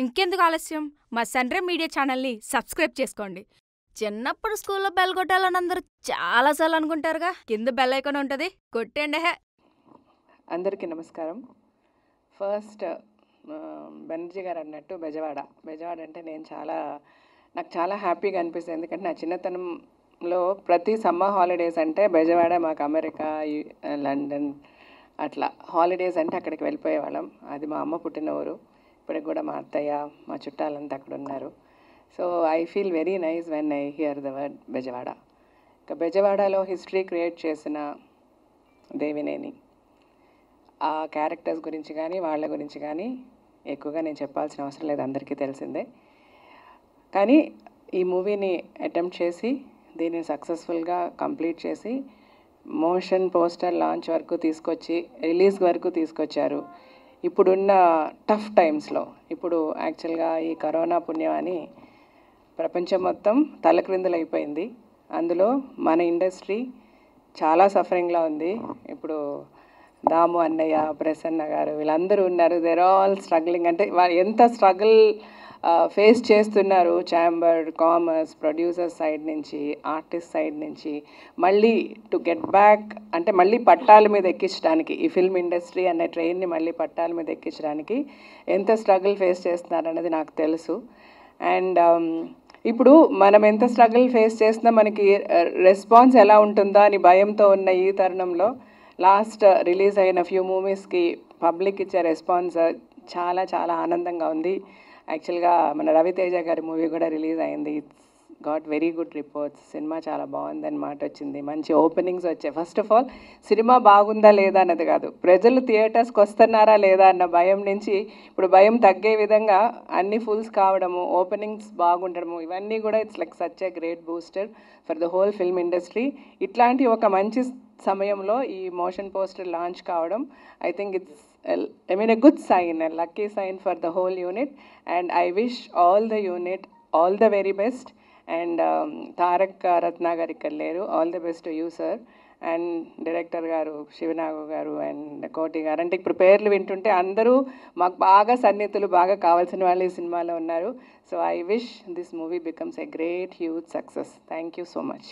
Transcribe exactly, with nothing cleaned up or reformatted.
ఇంకెందుకు ఆలస్యం, మా సండ్రే మీడియా ఛానల్ని సబ్స్క్రైబ్ చేసుకోండి. చిన్నప్పుడు స్కూల్లో బెల్ కొట్టాలని అందరూ చాలాసార్లు అనుకుంటారుగా, కింద బెల్ ఐకాన్ ఉంటుంది, కొట్టండి. హే అందరికీ నమస్కారం. ఫస్ట్ బెనర్జీ గారు అన్నట్టు బెజవాడ బెజవాడ అంటే నేను చాలా నాకు చాలా హ్యాపీగా అనిపిస్తుంది. ఎందుకంటే నా చిన్నతనంలో ప్రతి సమ్మర్ హాలిడేస్ అంటే బెజవాడ మాకు అమెరికా, లండన్ అట్లా హాలిడేస్ అంటే అక్కడికి వెళ్ళిపోయేవాళ్ళం. అది మా అమ్మ పుట్టిన ఊరు. ఇప్పటికి కూడా మా అత్తయ్య మా చుట్టాలంతా అక్కడ ఉన్నారు. So I feel very nice when I hear the word Bezawada. ఇంకా బెజవాడలో హిస్టరీ క్రియేట్ చేసిన దేవినేని, ఆ క్యారెక్టర్స్ గురించి కానీ వాళ్ళ గురించి కానీ ఎక్కువగా నేను చెప్పాల్సిన అవసరం లేదు, అందరికీ తెలిసిందే. కానీ ఈ మూవీని అటెంప్ట్ చేసి దీన్ని సక్సెస్ఫుల్గా కంప్లీట్ చేసి మోషన్ పోస్టర్ లాంచ్ వరకు తీసుకొచ్చి రిలీజ్ వరకు తీసుకొచ్చారు. ఇప్పుడున్న టఫ్ టైమ్స్లో, ఇప్పుడు యాక్చువల్గా ఈ కరోనా పుణ్యం అని ప్రపంచం మొత్తం తలక్రిందులైపోయింది. అందులో మన ఇండస్ట్రీ చాలా సఫరింగ్లో ఉంది. ఇప్పుడు దాము అన్నయ్య, ప్రసన్న గారు వీళ్ళందరూ ఉన్నారు. There all struggling. అంటే వాళ్ళు ఎంత స్ట్రగుల్ ఫేస్ చేస్తున్నారు, ఛాంబర్, కామర్స్, ప్రొడ్యూసర్ సైడ్ నుంచి, ఆర్టిస్ట్ సైడ్ నుంచి, మళ్ళీ టు గెట్ బ్యాక్ అంటే మళ్ళీ పట్టాల మీద ఎక్కించడానికి, ఈ ఫిల్మ్ ఇండస్ట్రీ అనే ట్రైన్ని మళ్ళీ పట్టాల మీద ఎక్కించడానికి ఎంత స్ట్రగుల్ ఫేస్ చేస్తున్నారు అన్నది నాకు తెలుసు. అండ్ ఇప్పుడు మనం ఎంత స్ట్రగుల్ ఫేస్ చేసినా మనకి రెస్పాన్స్ ఎలా ఉంటుందా అని భయంతో ఉన్న ఈ తరుణంలో లాస్ట్ రిలీజ్ అయిన ఫ్యూ మూవీస్కి పబ్లిక్ ఇచ్చే రెస్పాన్స్ చాలా చాలా ఆనందంగా ఉంది. యాక్చువల్గా మన రవితేజ గారి మూవీ కూడా రిలీజ్ అయింది. It's got very good reports. సినిమా చాలా బాగుందని మాట వచ్చింది, మంచి ఓపెనింగ్స్ వచ్చాయి. ఫస్ట్ ఆఫ్ ఆల్ సినిమా బాగుందా లేదా అన్నది కాదు, ప్రజలు థియేటర్స్కి వస్తున్నారా లేదా అన్న భయం నుంచి ఇప్పుడు భయం తగ్గే విధంగా అన్ని ఫుల్స్ కావడము, ఓపెనింగ్స్ బాగుండడము, ఇవన్నీ కూడా it's like such a great booster for the whole film industry. ఇట్లాంటి ఒక మంచి సమయంలో ఈ మోషన్ పోస్టర్ లాంచ్ కావడం I think it's I mean a good sign, a lucky sign for the whole unit. And I wish all the unit all the very best. And Taraka రత్నాగరి కల్లేరు, all the best to you sir. And director గారు శివనాగో గారు and కోటి గారు, అంటే ఇప్పుడు పేర్లు వింటుంటే అందరూ మాకు బాగా సన్నిహితులు, బాగా కావాల్సిన వాళ్ళు ఈ సినిమాలో ఉన్నారు. So I wish this movie becomes a great huge success. Thank you so much.